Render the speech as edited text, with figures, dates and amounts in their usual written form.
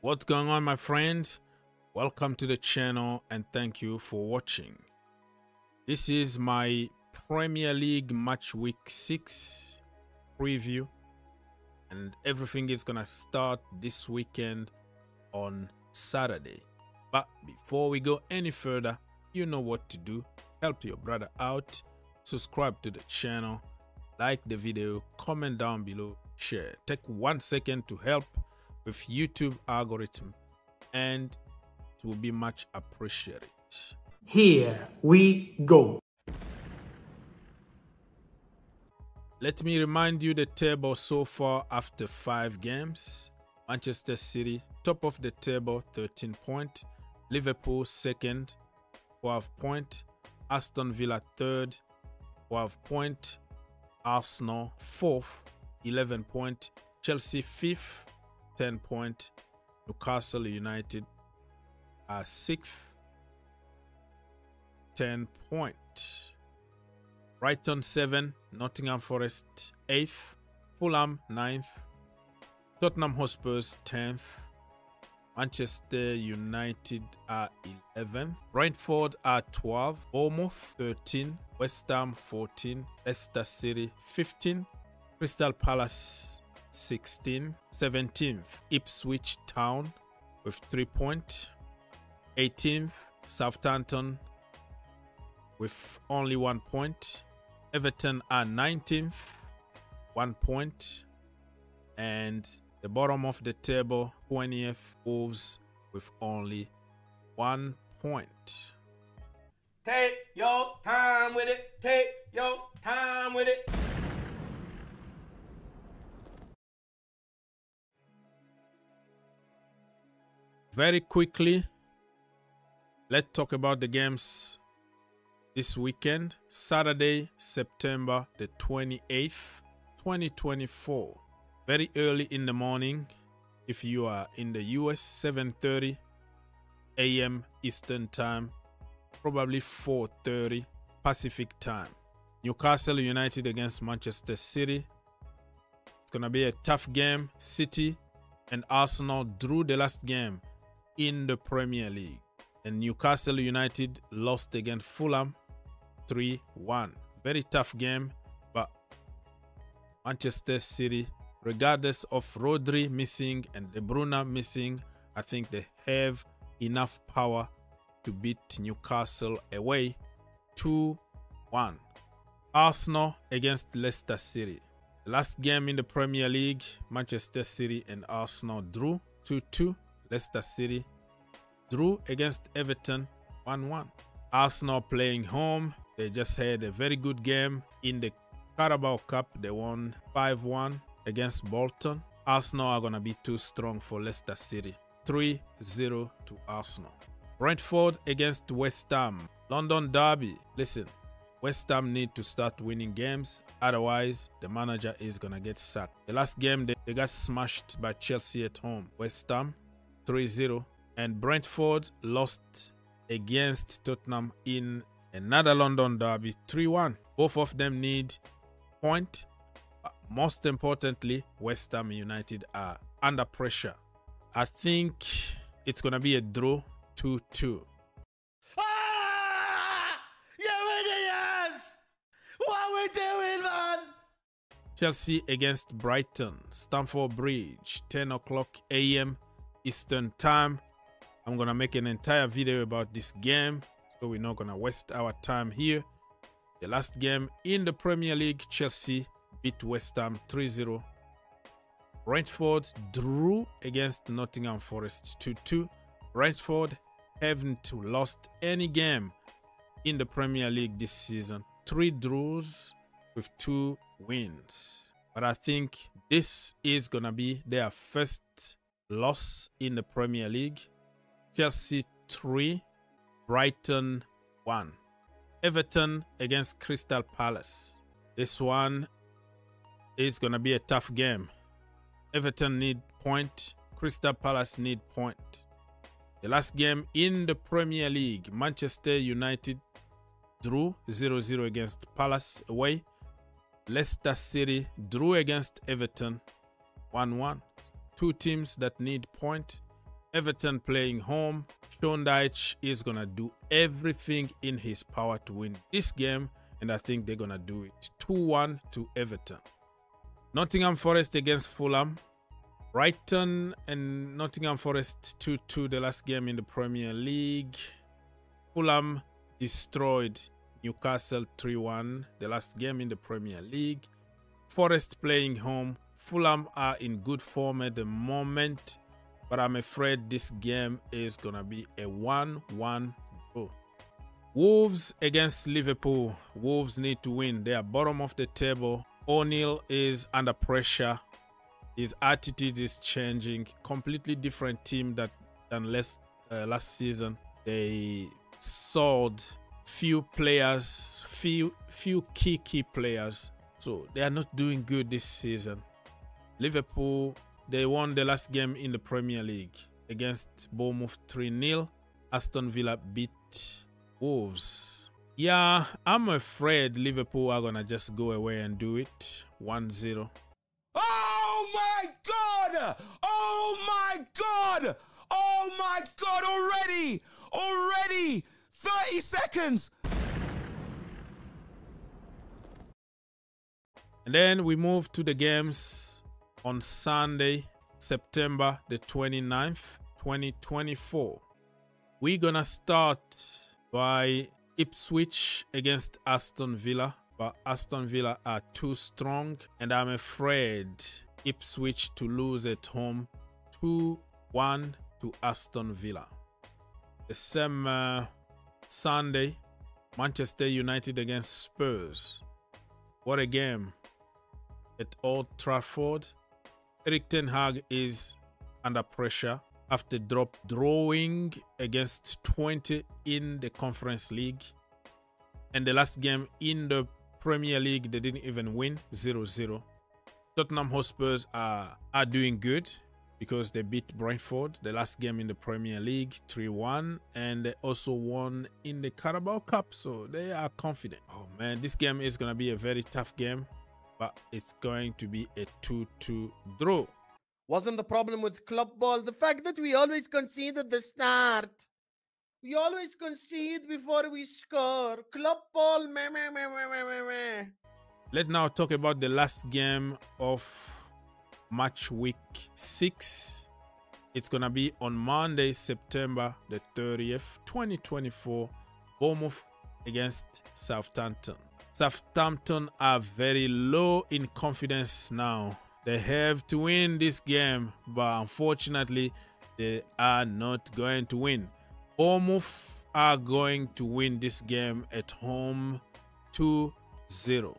What's going on, my friends? Welcome to the channel and thank you for watching. This is my Premier League match week 6 preview, and everything is gonna start this weekend on Saturday. But before we go any further, you know what to do. Help your brother out, subscribe to the channel, like the video, comment down below, share. Take 1 second to help with YouTube algorithm and it will be much appreciated. Here we go. Let me remind you the table so far after 5 games. Manchester City top of the table 13 points, Liverpool second 12 points, Aston Villa third 12 points, Arsenal fourth 11 points, Chelsea fifth 10 points, Newcastle United are sixth 10 points, Brighton 7, Nottingham Forest 8th, Fulham 9th, Tottenham Hotspurs 10th, Manchester United are 11th, Brentford are 12th, Bournemouth 13, West Ham 14, Leicester City 15, Crystal Palace 16, 17th Ipswich Town with 3 points, 18th Southampton with only 1 point, Everton are 19th 1 point, and the bottom of the table 20th Wolves with only 1 point. Take your time with it, take your time with it. Very quickly, let's talk about the games this weekend. Saturday, September the 28th, 2024. Very early in the morning, if you are in the US, 7:30 a.m. Eastern Time, probably 4:30 Pacific Time. Newcastle United against Manchester City. It's going to be a tough game. City and Arsenal drew the last game in the Premier League, and Newcastle United lost against Fulham 3-1. Very tough game, but Manchester City, regardless of Rodri missing and De Bruyne missing, I think they have enough power to beat Newcastle away 2-1. Arsenal against Leicester City. Last game in the Premier League, Manchester City and Arsenal drew 2-2. Leicester City drew against Everton 1-1. Arsenal playing home. They just had a very good game in the Carabao Cup. They won 5-1 against Bolton. Arsenal are going to be too strong for Leicester City. 3-0 to Arsenal. Brentford against West Ham. London derby. Listen, West Ham need to start winning games. Otherwise, the manager is going to get sacked. The last game, they got smashed by Chelsea at home. West Ham 3-0, and Brentford lost against Tottenham in another London derby 3-1. Both of them need point, but most importantly West Ham United are under pressure. I think it's gonna be a draw 2-2. What we doing, man? Chelsea against Brighton, Stamford Bridge, 10:00 a.m. Eastern Time. I'm gonna make an entire video about this game, so we're not gonna waste our time here. The last game in the Premier League, Chelsea beat West Ham 3-0. Brentford drew against Nottingham Forest 2-2. Brentford haven't lost any game in the Premier League this season. 3 draws with 2 wins. But I think this is gonna be their first loss in the Premier League. Chelsea 3, Brighton 1. Everton against Crystal Palace. This one is going to be a tough game. Everton need point. Crystal Palace need point. The last game in the Premier League, Manchester United drew 0-0 against Palace away. Leicester City drew against Everton 1-1. Two teams that need point. Everton playing home. Sean Dyche is going to do everything in his power to win this game, and I think they're going to do it. 2-1 to Everton. Nottingham Forest against Fulham. Brighton and Nottingham Forest 2-2, the last game in the Premier League. Fulham destroyed Newcastle 3-1, the last game in the Premier League. Forest playing home. Fulham are in good form at the moment, but I'm afraid this game is going to be a 1-1 draw. Wolves against Liverpool. Wolves need to win. They are bottom of the table. O'Neill is under pressure. His attitude is changing. Completely different team than last season. They sold few players, few key players. So they are not doing good this season. Liverpool, they won the last game in the Premier League against Bournemouth 3-0. Aston Villa beat Wolves. Yeah, I'm afraid Liverpool are going to just go away and do it. 1-0. Oh my God! Oh my God! Oh my God! Already! Already! 30 seconds! And then we move to the games on Sunday, September the 29th, 2024. We're going to start by Ipswich against Aston Villa. But Aston Villa are too strong, and I'm afraid Ipswich to lose at home 2-1 to Aston Villa. The same Sunday, Manchester United against Spurs. What a game at Old Trafford. Erik ten Hag is under pressure after drawing against 20 in the Conference League. And the last game in the Premier League, they didn't even win, 0-0. Tottenham Hotspurs are doing good because they beat Brentford, the last game in the Premier League, 3-1. And they also won in the Carabao Cup, so they are confident. Oh man, this game is going to be a very tough game, but it's going to be a 2-2 draw. Wasn't the problem with club ball the fact that we always concede at the start? We always concede before we score. Club ball, meh, meh, meh, meh, meh, meh. Let's now talk about the last game of match week 6. It's going to be on Monday, September the 30th, 2024. Bournemouth against Southampton. Southampton are very low in confidence now. They have to win this game, but unfortunately, they are not going to win. Bournemouth are going to win this game at home 2-0.